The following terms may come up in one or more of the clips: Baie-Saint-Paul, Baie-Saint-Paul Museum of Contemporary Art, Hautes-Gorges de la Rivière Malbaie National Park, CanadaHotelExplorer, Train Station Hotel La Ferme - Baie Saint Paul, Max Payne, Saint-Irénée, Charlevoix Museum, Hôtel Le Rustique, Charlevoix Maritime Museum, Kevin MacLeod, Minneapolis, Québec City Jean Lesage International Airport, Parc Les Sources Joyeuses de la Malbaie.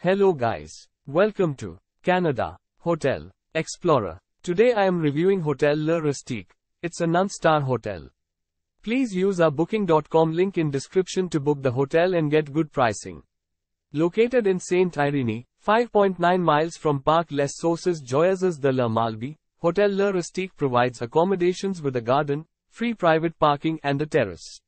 Hello guys, welcome to Canada Hotel Explorer. Today I am reviewing Hôtel Le Rustique. It's a non-star hotel. Please use our booking.com link in description to book the hotel and get good pricing. Located in Saint-Irénée, 5.9 miles from Parc Les Sources Joyeuses de la Malbaie, Hôtel Le Rustique provides accommodations with a garden, free private parking and a terrace.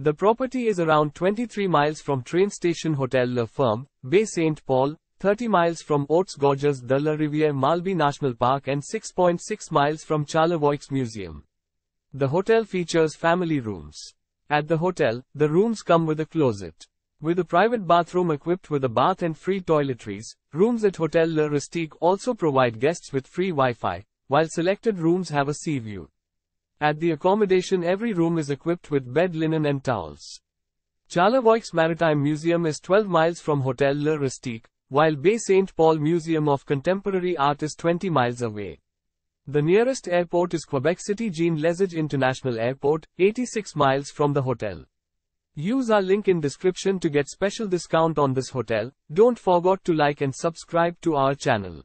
The property is around 23 miles from train station Hôtel La Ferme, Baie-Saint-Paul, 30 miles from Hautes-Gorges de la Rivière Malbaie National Park and 6.6 miles from Charlevoix Museum. The hotel features family rooms. At the hotel, the rooms come with a closet. With a private bathroom equipped with a bath and free toiletries, rooms at Hôtel Le Rustique also provide guests with free Wi-Fi, while selected rooms have a sea view. At the accommodation, every room is equipped with bed linen and towels. Charlevoix Maritime Museum is 12 miles from Hôtel Le Rustique, while Baie-Saint-Paul Museum of Contemporary Art is 20 miles away. The nearest airport is Quebec City Jean Lesage International Airport, 86 miles from the hotel. Use our link in description to get special discount on this hotel. Don't forget to like and subscribe to our channel.